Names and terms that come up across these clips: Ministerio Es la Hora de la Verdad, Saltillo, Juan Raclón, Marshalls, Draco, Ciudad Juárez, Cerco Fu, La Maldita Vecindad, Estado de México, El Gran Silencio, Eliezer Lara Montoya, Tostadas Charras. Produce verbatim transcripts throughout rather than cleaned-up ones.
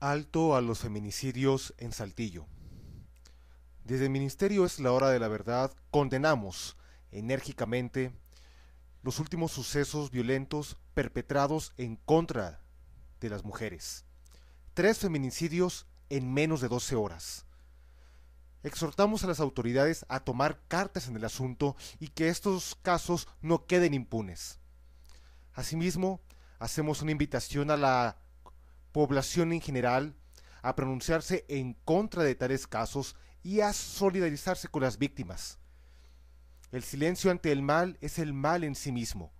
Alto a los feminicidios en Saltillo. Desde el Ministerio Es la Hora de la Verdad condenamos enérgicamente los últimos sucesos violentos perpetrados en contra de las mujeres. Tres feminicidios en menos de doce horas. Exhortamos a las autoridades a tomar cartas en el asunto y que estos casos no queden impunes. Asimismo, hacemos una invitación a la población en general a pronunciarse en contra de tales casos y a solidarizarse con las víctimas. El silencio ante el mal es el mal en sí mismo.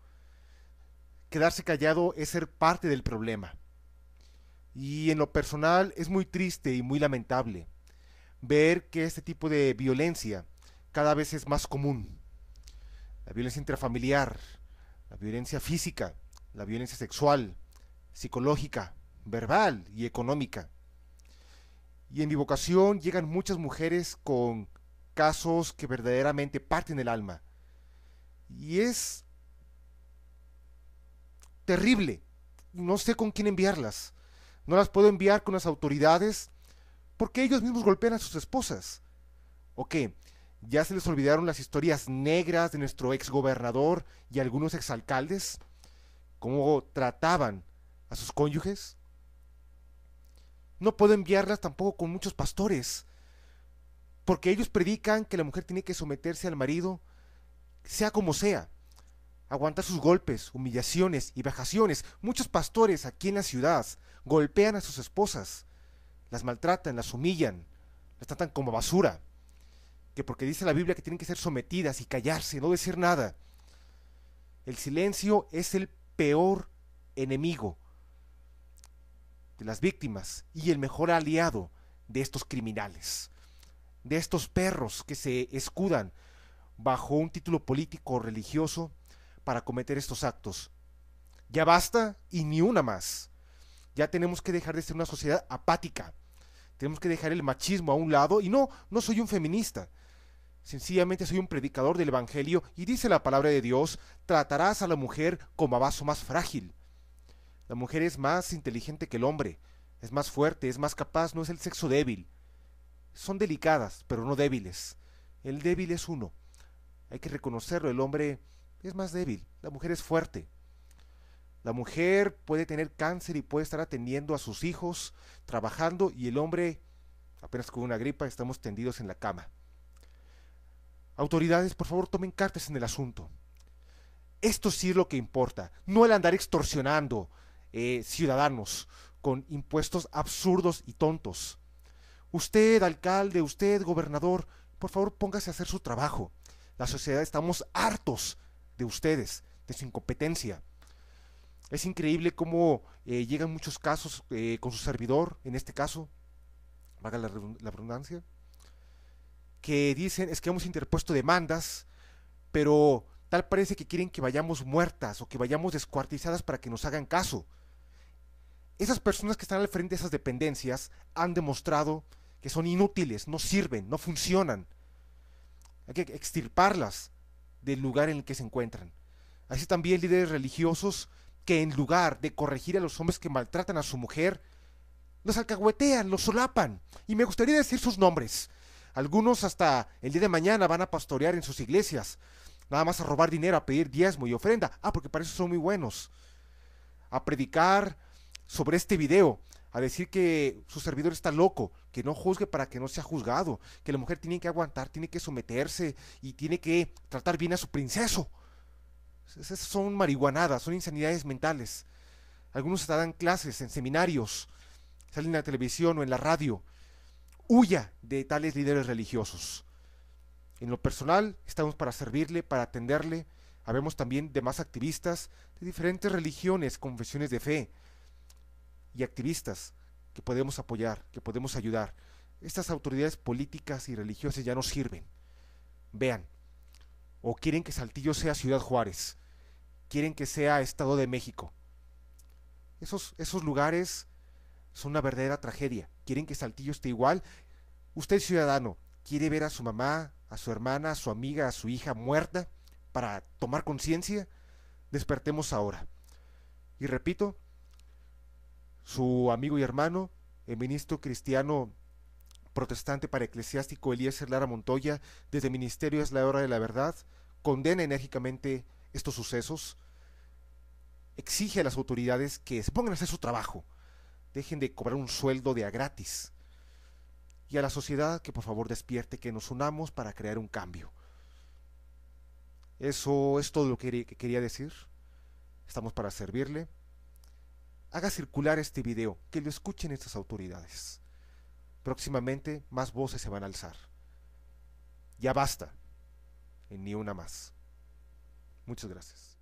Quedarse callado es ser parte del problema. Y en lo personal es muy triste y muy lamentable ver que este tipo de violencia cada vez es más común. La violencia intrafamiliar, la violencia física, la violencia sexual, psicológica, verbal y económica. Y en mi vocación llegan muchas mujeres con casos que verdaderamente parten el alma. Y es terrible. No sé con quién enviarlas. No las puedo enviar con las autoridades porque ellos mismos golpean a sus esposas. ¿O qué? ¿Ya se les olvidaron las historias negras de nuestro exgobernador y algunos exalcaldes? ¿Cómo trataban a sus cónyuges? No puedo enviarlas tampoco con muchos pastores, porque ellos predican que la mujer tiene que someterse al marido, sea como sea, aguantar sus golpes, humillaciones y vejaciones. Muchos pastores aquí en la ciudad golpean a sus esposas, las maltratan, las humillan, las tratan como basura, que porque dice la Biblia que tienen que ser sometidas y callarse, no decir nada. El silencio es el peor enemigo de las víctimas y el mejor aliado de estos criminales, de estos perros que se escudan bajo un título político o religioso para cometer estos actos. Ya basta y ni una más. Ya tenemos que dejar de ser una sociedad apática. Tenemos que dejar el machismo a un lado y no, no soy un feminista. Sencillamente soy un predicador del evangelio y dice la palabra de Dios: tratarás a la mujer como a vaso más frágil. La mujer es más inteligente que el hombre, es más fuerte, es más capaz, no es el sexo débil. Son delicadas, pero no débiles. El débil es uno. Hay que reconocerlo, el hombre es más débil, la mujer es fuerte. La mujer puede tener cáncer y puede estar atendiendo a sus hijos, trabajando, y el hombre, apenas con una gripa, estamos tendidos en la cama. Autoridades, por favor, tomen cartas en el asunto. Esto sí es lo que importa, no el andar extorsionando Eh, ciudadanos con impuestos absurdos y tontos. Usted, alcalde, usted, gobernador, por favor póngase a hacer su trabajo. La sociedad estamos hartos de ustedes, de su incompetencia. Es increíble cómo eh, llegan muchos casos eh, con su servidor, en este caso, valga la, la redundancia, que dicen es que hemos interpuesto demandas, pero tal parece que quieren que vayamos muertas o que vayamos descuartizadas para que nos hagan caso. Esas personas que están al frente de esas dependencias han demostrado que son inútiles, no sirven, no funcionan. Hay que extirparlas del lugar en el que se encuentran. Así también líderes religiosos que en lugar de corregir a los hombres que maltratan a su mujer, los alcahuetean, los solapan. Y me gustaría decir sus nombres. Algunos hasta el día de mañana van a pastorear en sus iglesias, nada más a robar dinero, a pedir diezmo y ofrenda. Ah, porque para eso son muy buenos. A predicar sobre este video, a decir que su servidor está loco, que no juzgue para que no sea juzgado, que la mujer tiene que aguantar, tiene que someterse y tiene que tratar bien a su princeso. Esas son marihuanadas, son insanidades mentales. Algunos hasta dan clases en seminarios, salen en la televisión o en la radio. Huya de tales líderes religiosos. En lo personal, estamos para servirle, para atenderle. Habemos también demás activistas de diferentes religiones, confesiones de fe y activistas que podemos apoyar, que podemos ayudar. Estas autoridades políticas y religiosas ya no sirven. Vean, o quieren que Saltillo sea Ciudad Juárez, quieren que sea Estado de México. Esos, esos lugares son una verdadera tragedia. Quieren que Saltillo esté igual. Usted, ciudadano, quiere ver a su mamá, a su hermana, a su amiga, a su hija muerta para tomar conciencia. Despertemos ahora. Y repito, su amigo y hermano el ministro cristiano protestante para eclesiástico Eliezer Lara Montoya, desde el Ministerio Es la Hora de la Verdad, condena enérgicamente estos sucesos, exige a las autoridades que se pongan a hacer su trabajo, dejen de cobrar un sueldo de a gratis, y a la sociedad que por favor despierte, que nos unamos para crear un cambio. Eso es todo lo que quería decir. Estamos para servirle. Haga circular este video, que lo escuchen estas autoridades. Próximamente más voces se van a alzar. Ya basta, y ni una más. Muchas gracias.